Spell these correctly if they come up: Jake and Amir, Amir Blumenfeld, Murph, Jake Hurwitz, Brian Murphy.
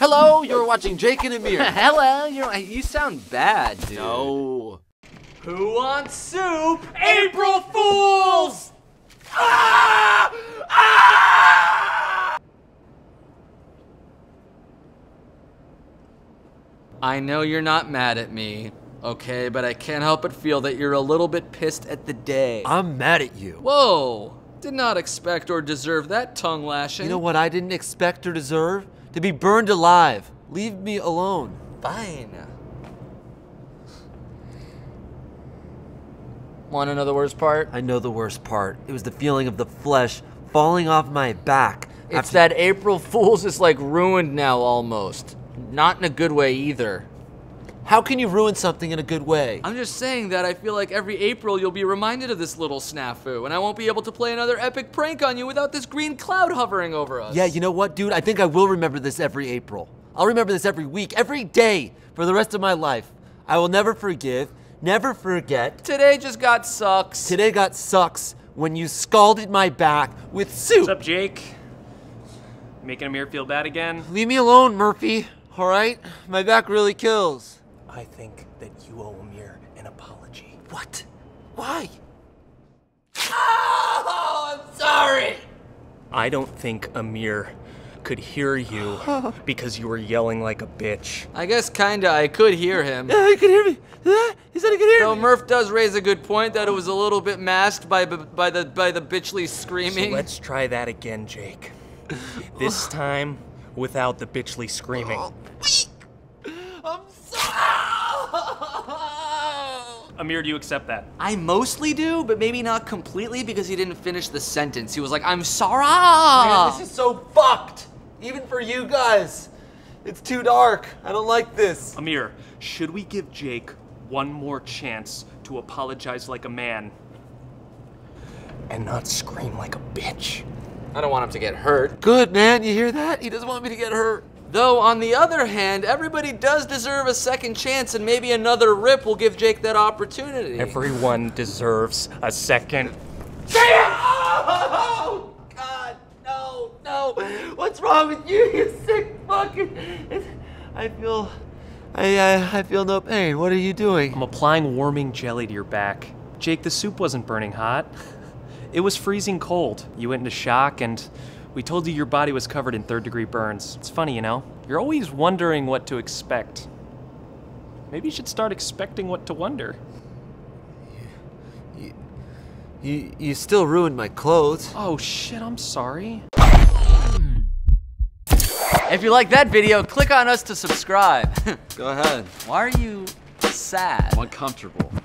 Hello, you're watching Jake and Amir. Hello, you sound bad, dude. No. Who wants soup? April Fools! Ah! Ah! I know you're not mad at me, okay, but I can't help but feel that you're a little bit pissed at the day. I'm mad at you. Whoa! Did not expect or deserve that tongue lashing. You know what I didn't expect or deserve? To be burned alive. Leave me alone. Fine. Want to know the worst part? I know the worst part. It was the feeling of the flesh falling off my back. It's that April Fool's is like ruined now almost. Not in a good way either. How can you ruin something in a good way? I'm just saying that I feel like every April you'll be reminded of this little snafu, and I won't be able to play another epic prank on you without this green cloud hovering over us. Yeah, you know what, dude? I think I will remember this every April. I'll remember this every week, every day, for the rest of my life. I will never forgive, never forget. Today just got sucks. Today got sucks when you scalded my back with soup. What's up, Jake? Making Amir feel bad again? Leave me alone, Murphy, all right? My back really kills. I think that you owe Amir an apology. What? Why? Oh, I'm sorry! I don't think Amir could hear you because you were yelling like a bitch. I guess kinda, I could hear him. Yeah, he could hear me. He said he could hear me. So Murph does raise a good point that it was a little bit masked by the bitchly screaming. So let's try that again, Jake. This time, without the bitchly screaming. Amir, do you accept that? I mostly do, but maybe not completely because he didn't finish the sentence. He was like, I'm sorry. Man, this is so fucked. Even for you guys. It's too dark. I don't like this. Amir, should we give Jake one more chance to apologize like a man and not scream like a bitch? I don't want him to get hurt. Good, man. You hear that? He doesn't want me to get hurt. Though, on the other hand, everybody does deserve a second chance, and maybe another rip will give Jake that opportunity. Everyone deserves a second chance! Oh, God, no, no. What's wrong with you, you sick fucking... I feel no pain. What are you doing? I'm applying warming jelly to your back. Jake, the soup wasn't burning hot. It was freezing cold. You went into shock, and... we told you your body was covered in third-degree burns. It's funny, you know? You're always wondering what to expect. Maybe you should start expecting what to wonder. You still ruined my clothes. Oh, shit, I'm sorry. If you like that video, click on us to subscribe. Go ahead. Why are you sad? I'm uncomfortable.